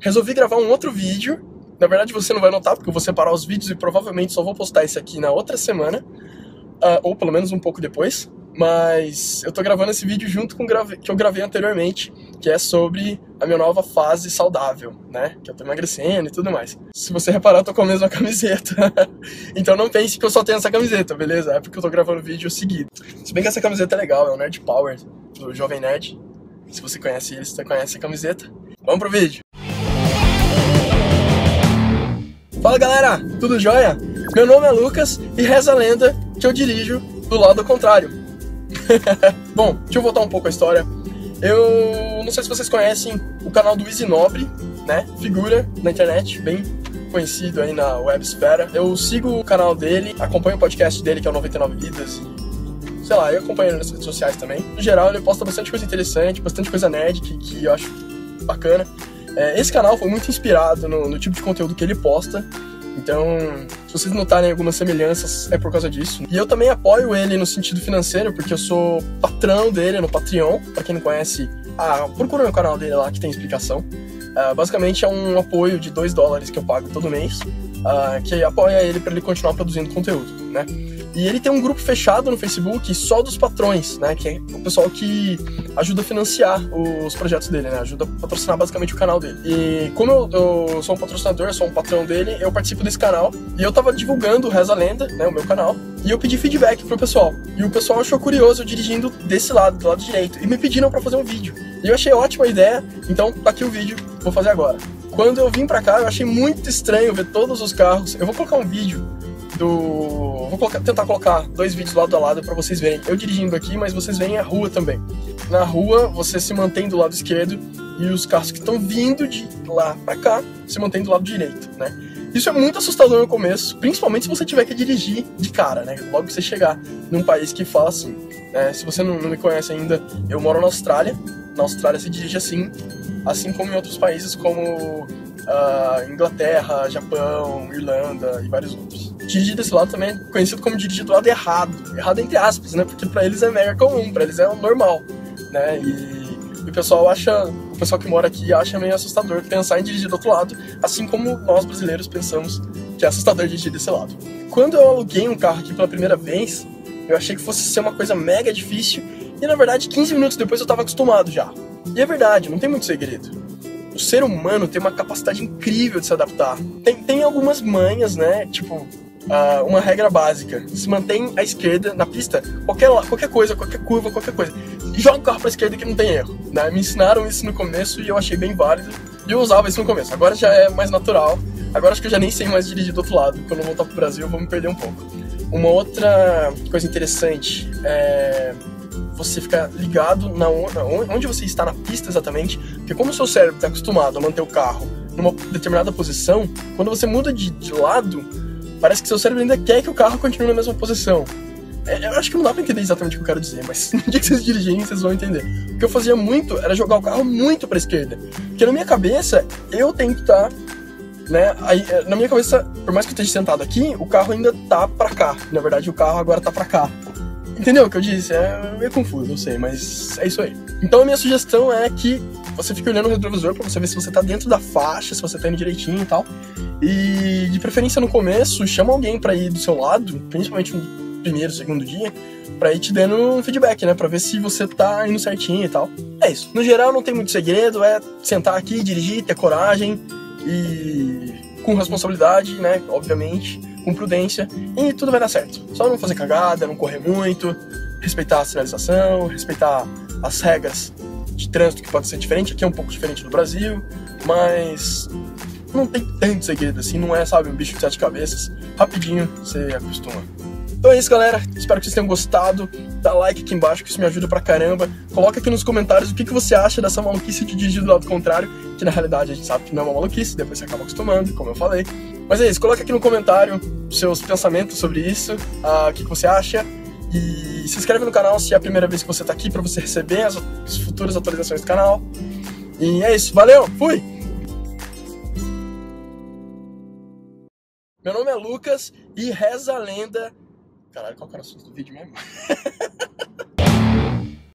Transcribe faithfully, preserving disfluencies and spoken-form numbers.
resolvi gravar um outro vídeo. Na verdade você não vai notar, porque eu vou separar os vídeos e provavelmente só vou postar esse aqui na outra semana, uh, ou pelo menos um pouco depois. Mas eu tô gravando esse vídeo junto com o que eu gravei anteriormente, que é sobre a minha nova fase saudável, né? Que eu tô emagrecendo e tudo mais. Se você reparar, eu tô com a mesma camiseta. Então não pense que eu só tenho essa camiseta, beleza? É porque eu tô gravando vídeo seguido. Se bem que essa camiseta é legal, é o Nerd Power do Jovem Nerd. Se você conhece ele, você conhece a camiseta. Vamos pro vídeo! Fala galera, tudo jóia? Meu nome é Lucas e reza a lenda que eu dirijo do lado contrário. Bom, deixa eu voltar um pouco a história. Eu não sei se vocês conhecem o canal do Easy Nobre, né? Figura na internet, bem conhecido aí na websfera. Eu sigo o canal dele, acompanho o podcast dele, que é o noventa e nove vidas. Sei lá, eu acompanho ele nas redes sociais também. No geral, ele posta bastante coisa interessante, bastante coisa nerd, que, que eu acho bacana. É, esse canal foi muito inspirado no, no tipo de conteúdo que ele posta. Então, se vocês notarem algumas semelhanças, é por causa disso. E eu também apoio ele no sentido financeiro, porque eu sou patrão dele no Patreon. Pra quem não conhece, ah, procura no canal dele lá que tem explicação. Uh, basicamente é um apoio de dois dólares que eu pago todo mês, uh, que apoia ele pra ele continuar produzindo conteúdo, né? E ele tem um grupo fechado no Facebook só dos patrões, né? Que é o pessoal que ajuda a financiar os projetos dele, né? Ajuda a patrocinar basicamente o canal dele. E como eu, eu sou um patrocinador, sou um patrão dele, eu participo desse canal. E eu tava divulgando o Reza a Lenda, né? O meu canal. E eu pedi feedback pro pessoal. E o pessoal achou curioso eu dirigindo desse lado, do lado direito. E me pediram pra fazer um vídeo. E eu achei ótima a ideia, então tá aqui o vídeo, vou fazer agora. Quando eu vim pra cá, eu achei muito estranho ver todos os carros. Eu vou colocar um vídeo do... Vou colocar, tentar colocar dois vídeos lado a lado pra vocês verem. Eu dirigindo aqui, mas vocês veem a rua também. Na rua, você se mantém do lado esquerdo e os carros que estão vindo de lá pra cá se mantêm do lado direito, né? Isso é muito assustador no começo, principalmente se você tiver que dirigir de cara, né? Logo que você chegar num país que fala assim, né? Se você não, não me conhece ainda, eu moro na Austrália. Na Austrália se dirige assim, assim como em outros países como uh, Inglaterra, Japão, Irlanda e vários outros. Dirigir desse lado também é conhecido como dirigir do lado errado, errado entre aspas, né? Porque pra eles é mega comum, pra eles é normal, né? E, e o pessoal acha, o pessoal que mora aqui acha meio assustador pensar em dirigir do outro lado, assim como nós brasileiros pensamos que é assustador dirigir desse lado. Quando eu aluguei um carro aqui pela primeira vez, eu achei que fosse ser uma coisa mega difícil. E na verdade, quinze minutos depois eu tava acostumado já. E é verdade, não tem muito segredo. O ser humano tem uma capacidade incrível de se adaptar. Tem, tem algumas manhas, né? Tipo, uh, uma regra básica. Se mantém à esquerda na pista, qualquer, qualquer coisa, qualquer curva, qualquer coisa. Joga o carro pra esquerda que não tem erro, né? Me ensinaram isso no começo e eu achei bem válido. E eu usava isso no começo. Agora já é mais natural. Agora acho que eu já nem sei mais dirigir do outro lado. Quando eu voltar pro Brasil eu vou me perder um pouco. Uma outra coisa interessante é... você ficar ligado na onde você está na pista exatamente, porque como o seu cérebro está acostumado a manter o carro numa determinada posição, quando você muda de, de lado, parece que seu cérebro ainda quer que o carro continue na mesma posição. É, eu acho que não dá pra entender exatamente o que eu quero dizer, mas no dia que vocês dirigirem, vocês vão entender. O que eu fazia muito era jogar o carro muito pra esquerda, porque na minha cabeça, eu tenho que estar... Né? Aí, na minha cabeça, por mais que eu esteja sentado aqui, o carro ainda tá pra cá. Na verdade, o carro agora tá pra cá. Entendeu o que eu disse? É meio confuso, eu sei, mas é isso aí. Então a minha sugestão é que você fique olhando o retrovisor pra você ver se você tá dentro da faixa, se você tá indo direitinho e tal. E de preferência no começo, chama alguém pra ir do seu lado, principalmente no primeiro, segundo dia, pra ir te dando um feedback, né? Pra ver se você tá indo certinho e tal. É isso. No geral não tem muito segredo, é sentar aqui, dirigir, ter coragem e... com responsabilidade, né? Obviamente, com prudência, e tudo vai dar certo. Só não fazer cagada, não correr muito, respeitar a sinalização, respeitar as regras de trânsito, que pode ser diferente, aqui é um pouco diferente do Brasil, mas não tem tanto segredo assim, não é, sabe, um bicho de sete cabeças, rapidinho você acostuma. Então é isso, galera, espero que vocês tenham gostado, dá like aqui embaixo que isso me ajuda pra caramba, coloca aqui nos comentários o que, que você acha dessa maluquice de dirigir do lado contrário, que na realidade a gente sabe que não é uma maluquice, depois você acaba acostumando, como eu falei. Mas é isso, coloca aqui no comentário seus pensamentos sobre isso, uh, o que, que você acha, e se inscreve no canal se é a primeira vez que você tá aqui pra você receber as, as futuras atualizações do canal. E é isso, valeu, fui! Meu nome é Lucas e reza a lenda... Caralho, qual que era o assunto do vídeo mesmo?